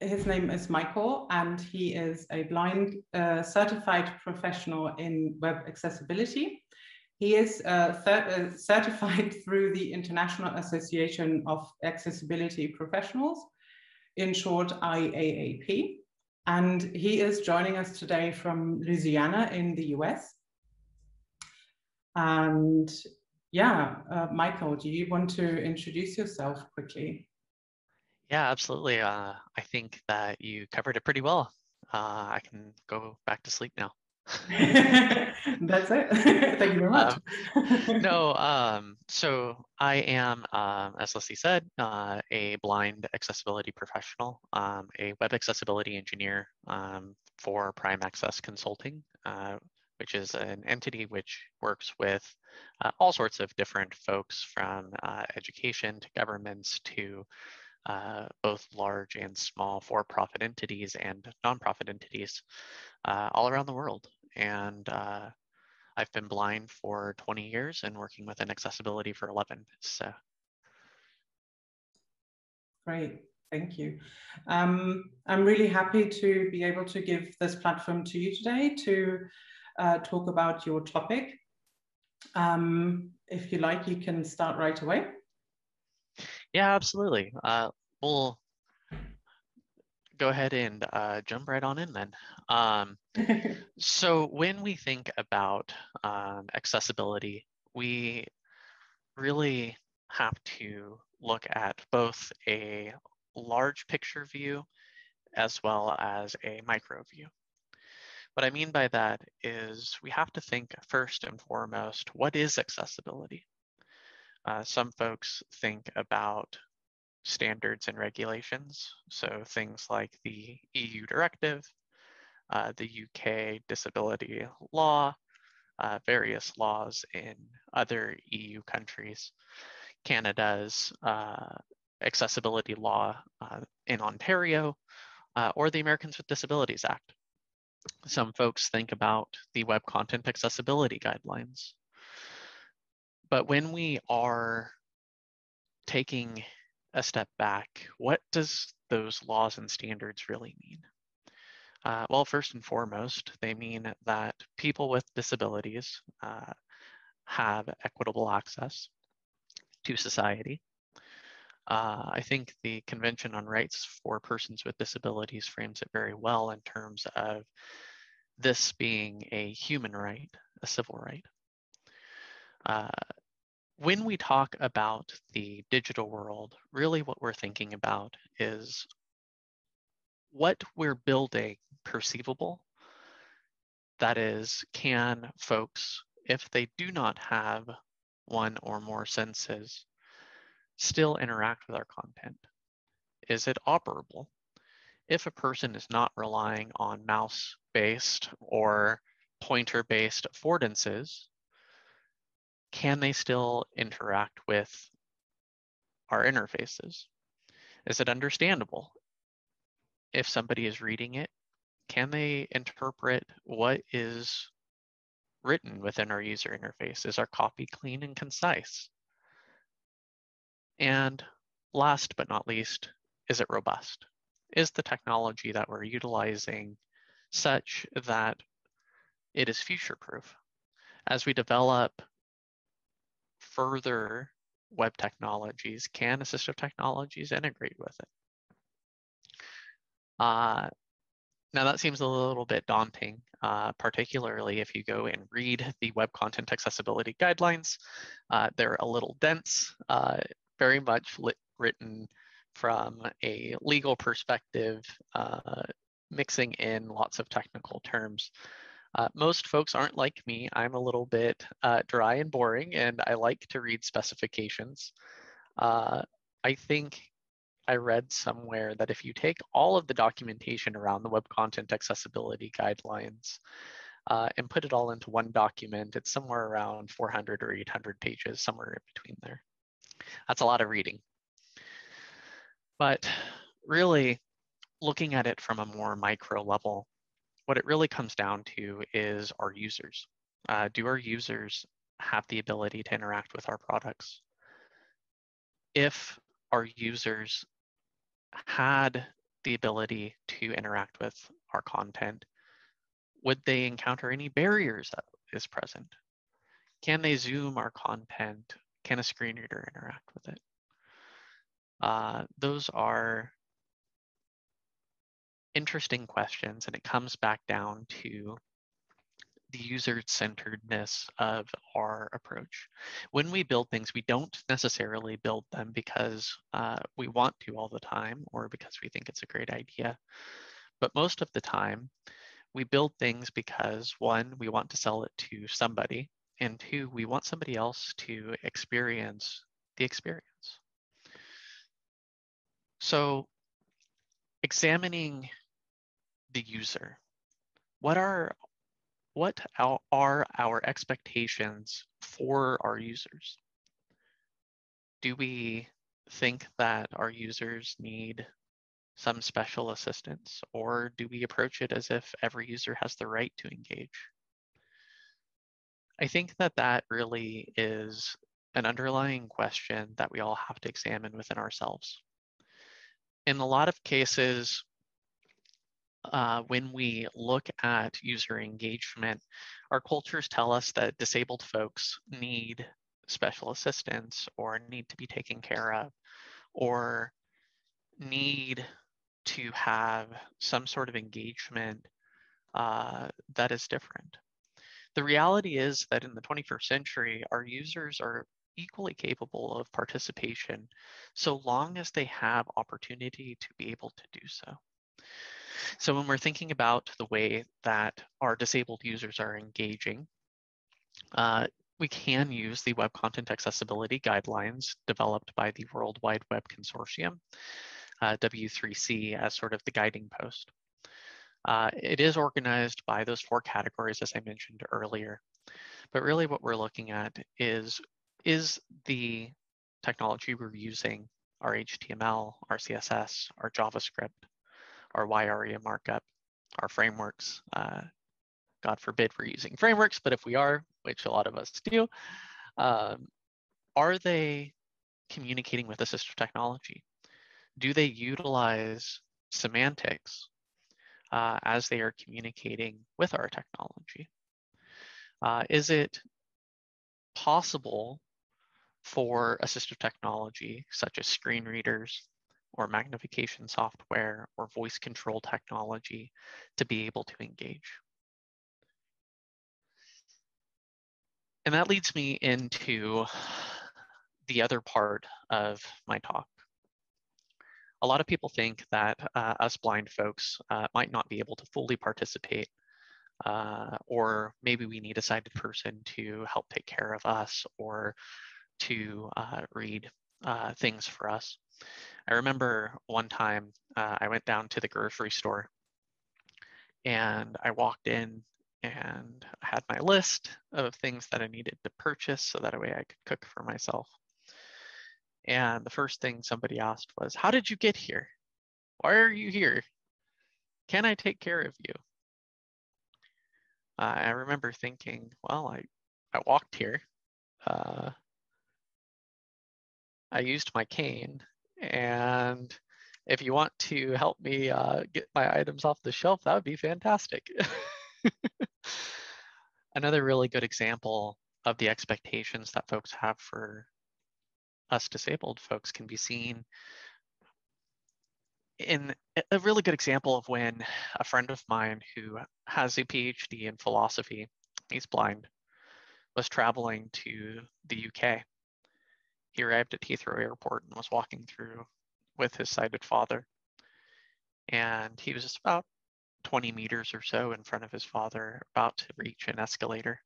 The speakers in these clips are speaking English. His name is Michael, and he is a blind certified professional in web accessibility. He is certified through the International Association of Accessibility Professionals, in short IAAP, and he is joining us today from Louisiana in the US. And yeah, Michael, do you want to introduce yourself quickly? Yeah, absolutely. I think that you covered it pretty well. I can go back to sleep now. That's it. Thank you very much. So I am, as Leslie said, a blind accessibility professional, a web accessibility engineer for Prime Access Consulting, which is an entity which works with all sorts of different folks, from education to governments to both large and small for-profit entities and nonprofit entities all around the world. And I've been blind for 20 years and working within accessibility for 11. So. Great, thank you. I'm really happy to be able to give this platform to you today to talk about your topic. If you like, you can start right away. Yeah, absolutely. We'll go ahead and jump right on in then. So when we think about accessibility, we really have to look at both a large picture view as well as a micro view. What I mean by that is we have to think first and foremost, what is accessibility? Some folks think about standards and regulations, so things like the EU directive, the UK disability law, various laws in other EU countries, Canada's accessibility law in Ontario, or the Americans with Disabilities Act. Some folks think about the Web Content Accessibility Guidelines. But when we are taking a step back, what does those laws and standards really mean? Well, first and foremost, they mean that people with disabilities have equitable access to society. I think the Convention on Rights for Persons with Disabilities frames it very well in terms of this being a human right, a civil right. When we talk about the digital world, really what we're thinking about is what we're building perceivable. That is, can folks, if they do not have one or more senses, still interact with our content? Is it operable? If a person is not relying on mouse-based or pointer-based affordances, can they still interact with our interfaces? Is it understandable? If somebody is reading it, can they interpret what is written within our user interface? Is our copy clean and concise? And last but not least, is it robust? Is the technology that we're utilizing such that it is future-proof? As we develop further web technologies, can assistive technologies integrate with it? Now that seems a little bit daunting, particularly if you go and read the Web Content Accessibility Guidelines. They're a little dense, very much written from a legal perspective, mixing in lots of technical terms. Most folks aren't like me. I'm a little bit dry and boring, and I like to read specifications. I think I read somewhere that if you take all of the documentation around the Web Content Accessibility Guidelines and put it all into one document, it's somewhere around 400 or 800 pages, somewhere in between there. That's a lot of reading. But really, looking at it from a more micro level, what it really comes down to is our users. Do our users have the ability to interact with our products? If our users had the ability to interact with our content, would they encounter any barriers that is present? Can they zoom our content? Can a screen reader interact with it? Those are interesting questions, and it comes back down to the user-centeredness of our approach. When we build things, we don't necessarily build them because we want to all the time or because we think it's a great idea. But most of the time, we build things because, one, we want to sell it to somebody, and two, we want somebody else to experience the experience. So examining the user, what are our expectations for our users? Do we think that our users need some special assistance, or do we approach it as if every user has the right to engage? I think that that really is an underlying question that we all have to examine within ourselves. In a lot of cases, when we look at user engagement, our cultures tell us that disabled folks need special assistance or need to be taken care of or need to have some sort of engagement that is different. The reality is that in the 21st century, our users are equally capable of participation so long as they have opportunity to be able to do so. So when we're thinking about the way that our disabled users are engaging, we can use the Web Content Accessibility Guidelines developed by the World Wide Web Consortium, W3C, as sort of the guiding post. It is organized by those four categories, as I mentioned earlier. But really what we're looking at is the technology we're using, our HTML, our CSS, our JavaScript, our ARIA markup, our frameworks. God forbid we're using frameworks, but if we are, which a lot of us do, are they communicating with assistive technology? Do they utilize semantics as they are communicating with our technology? Is it possible for assistive technology, such as screen readers or magnification software or voice control technology, to be able to engage? And that leads me into the other part of my talk. A lot of people think that us blind folks might not be able to fully participate, or maybe we need a sighted person to help take care of us or to read things for us. I remember one time I went down to the grocery store and I walked in and I had my list of things that I needed to purchase so that way I could cook for myself. And the first thing somebody asked was, "How did you get here? Why are you here? Can I take care of you?" I remember thinking, well, I walked here. I used my cane. And if you want to help me get my items off the shelf, that would be fantastic. Another really good example of the expectations that folks have for us disabled folks can be seen in a really good example of when a friend of mine who has a PhD in philosophy, he's blind, was traveling to the UK. He arrived at Heathrow Airport and was walking through with his sighted father. And he was just about 20 meters or so in front of his father, about to reach an escalator.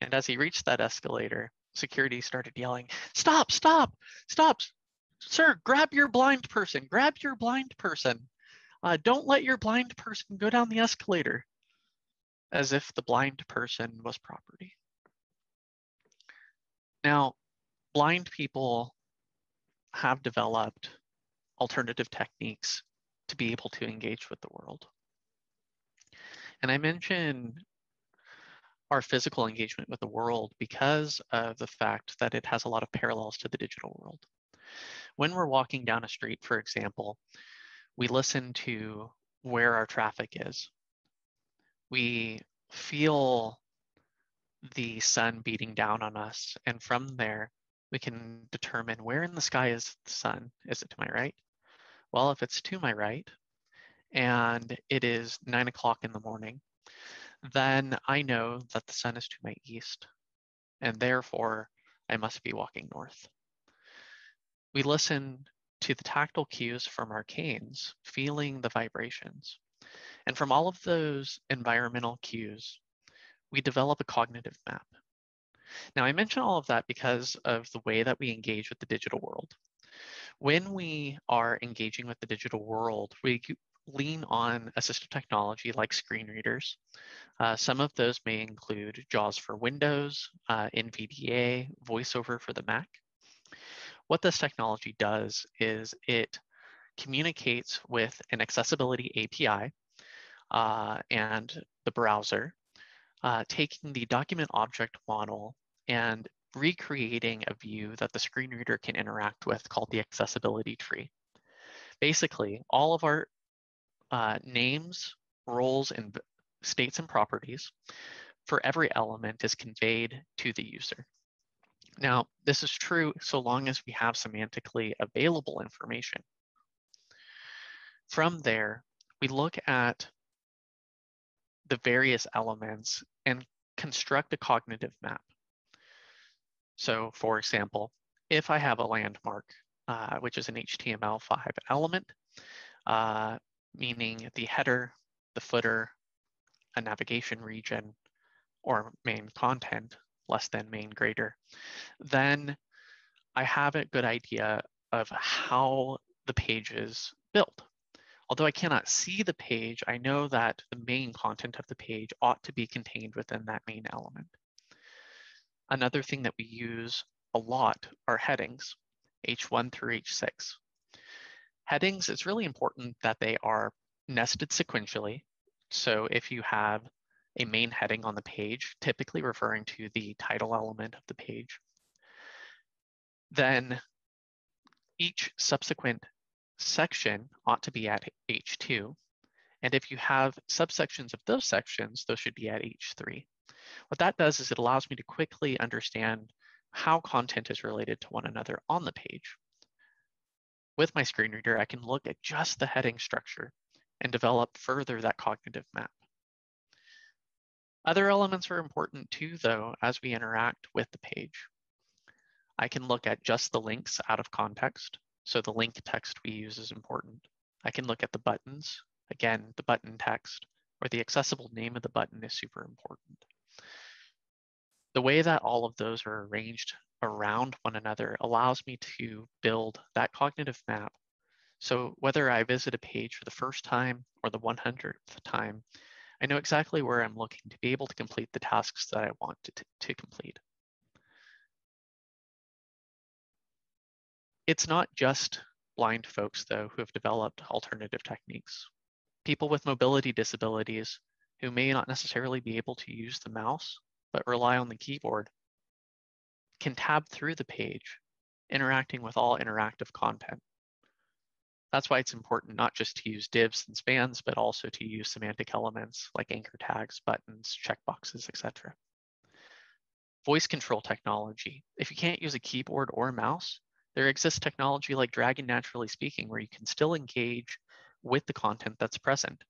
And as he reached that escalator, security started yelling, "Stop, stop, stop, sir, grab your blind person, grab your blind person. Don't let your blind person go down the escalator," as if the blind person was property. Now, blind people have developed alternative techniques to be able to engage with the world. And I mentioned our physical engagement with the world because of the fact that it has a lot of parallels to the digital world. When we're walking down a street, for example, we listen to where our traffic is. We feel the sun beating down on us, and from there, we can determine where in the sky is the sun. Is it to my right? Well, if it's to my right, and it is 9 o'clock in the morning, then I know that the sun is to my east, and therefore I must be walking north. We listen to the tactile cues from our canes, feeling the vibrations. And from all of those environmental cues, we develop a cognitive map. Now, I mention all of that because of the way that we engage with the digital world. When we are engaging with the digital world, we lean on assistive technology like screen readers. Some of those may include JAWS for Windows, NVDA, VoiceOver for the Mac. What this technology does is it communicates with an accessibility API and the browser, taking the document object model and recreating a view that the screen reader can interact with called the accessibility tree. Basically, all of our names, roles, and states and properties for every element is conveyed to the user. Now, this is true so long as we have semantically available information. From there, we look at the various elements and construct a cognitive map. So, for example, if I have a landmark, which is an HTML5 element, meaning the header, the footer, a navigation region, or main content, less than, main, greater, then I have a good idea of how the page is built. Although I cannot see the page, I know that the main content of the page ought to be contained within that main element. Another thing that we use a lot are headings, H1 through H6. Headings, it's really important that they are nested sequentially. So if you have a main heading on the page, typically referring to the title element of the page, then each subsequent section ought to be at H2. And if you have subsections of those sections, those should be at H3. What that does is it allows me to quickly understand how content is related to one another on the page. With my screen reader, I can look at just the heading structure and develop further that cognitive map. Other elements are important too, though, as we interact with the page. I can look at just the links out of context. So the link text we use is important. I can look at the buttons. Again, the button text or the accessible name of the button is super important. The way that all of those are arranged around one another allows me to build that cognitive map. So whether I visit a page for the first time or the 100th time, I know exactly where I'm looking to be able to complete the tasks that I want to complete. It's not just blind folks, though, who have developed alternative techniques. People with mobility disabilities who may not necessarily be able to use the mouse, but rely on the keyboard, can tab through the page, interacting with all interactive content. That's why it's important not just to use divs and spans, but also to use semantic elements like anchor tags, buttons, checkboxes, etc. Voice control technology. If you can't use a keyboard or a mouse, there exists technology like Dragon Naturally Speaking, where you can still engage with the content that's present.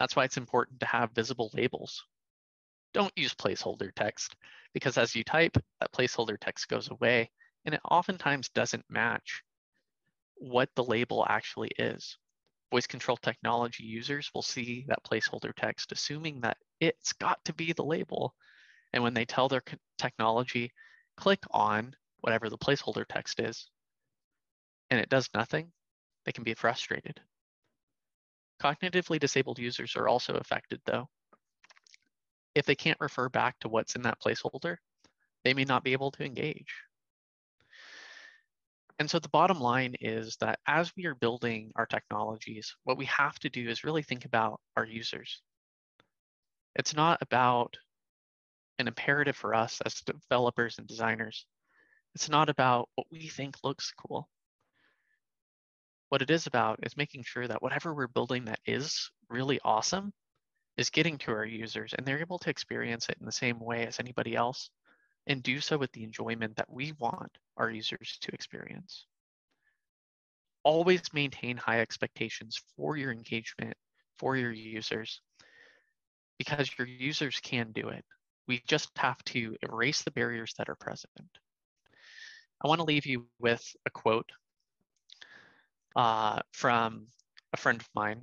That's why it's important to have visible labels. Don't use placeholder text, because as you type, that placeholder text goes away, and it oftentimes doesn't match what the label actually is. Voice control technology users will see that placeholder text, assuming that it's got to be the label. And when they tell their technology, click on whatever the placeholder text is, and it does nothing, they can be frustrated. Cognitively disabled users are also affected, though. If they can't refer back to what's in that placeholder, they may not be able to engage. And so the bottom line is that as we are building our technologies, what we have to do is really think about our users. It's not about an imperative for us as developers and designers It's not about what we think looks cool. What it is about is making sure that whatever we're building that is really awesome is getting to our users and they're able to experience it in the same way as anybody else and do so with the enjoyment that we want our users to experience. Always maintain high expectations for your engagement, for your users, because your users can do it. We just have to erase the barriers that are present. I want to leave you with a quote from a friend of mine.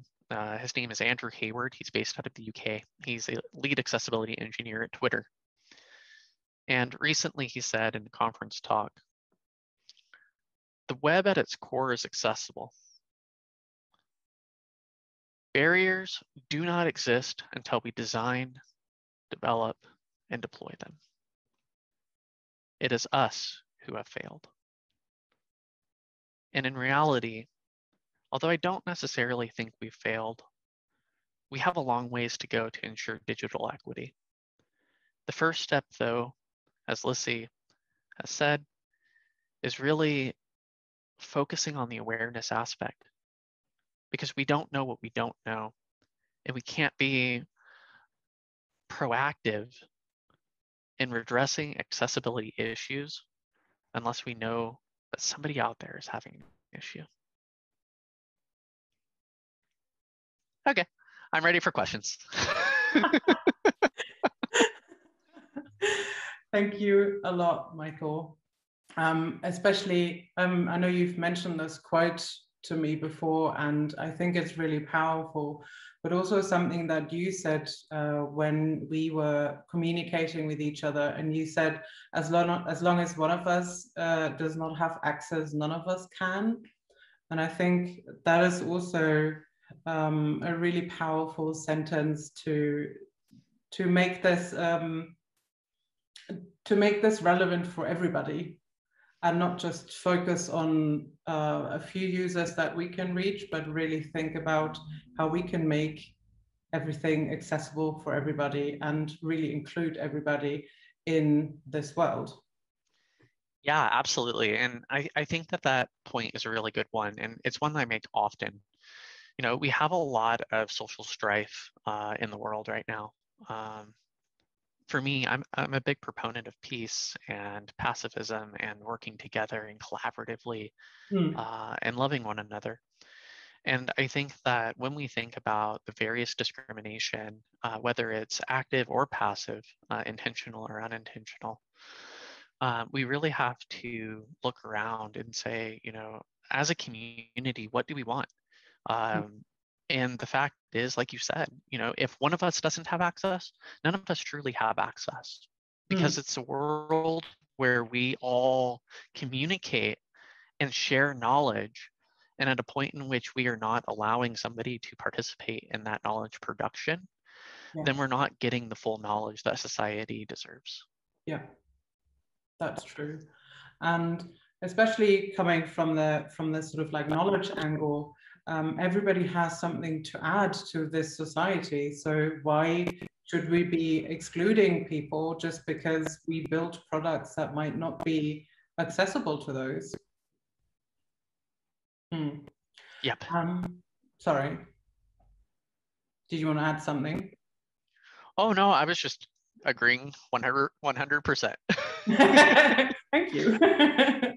His name is Andrew Hayward. He's based out of the UK. He's a lead accessibility engineer at Twitter. And recently he said in a conference talk, "The web at its core is accessible. Barriers do not exist until we design, develop, and deploy them. It is us who have failed." And in reality, although I don't necessarily think we've failed, we have a long ways to go to ensure digital equity. The first step, though, as Lissy has said, is really focusing on the awareness aspect, because we don't know what we don't know, and we can't be proactive in redressing accessibility issues unless we know that somebody out there is having an issue. Okay, I'm ready for questions. Thank you a lot, Michael. Especially, I know you've mentioned this quote to me before, and I think it's really powerful, but also something that you said when we were communicating with each other, and you said, as long as one of us does not have access, none of us can. And I think that is also a really powerful sentence to make this relevant for everybody, and not just focus on a few users that we can reach, but really think about how we can make everything accessible for everybody and really include everybody in this world. Yeah, absolutely. And I think that point is a really good one. And it's one that I make often. You know, we have a lot of social strife in the world right now. For me, I'm a big proponent of peace and pacifism and working together and collaboratively and loving one another. And I think that when we think about the various discrimination, whether it's active or passive, intentional or unintentional, we really have to look around and say, you know, as a community, what do we want? And the fact is, like you said, you know, if one of us doesn't have access, none of us truly have access, because it's a world where we all communicate and share knowledge. And at a point in which we are not allowing somebody to participate in that knowledge production, then we're not getting the full knowledge that society deserves. Yeah, that's true. And especially coming from the sort of like knowledge angle, everybody has something to add to this society. So why should we be excluding people just because we build products that might not be accessible to those? Yep. Sorry. Did you want to add something? Oh, no, I was just agreeing 100%. Thank you.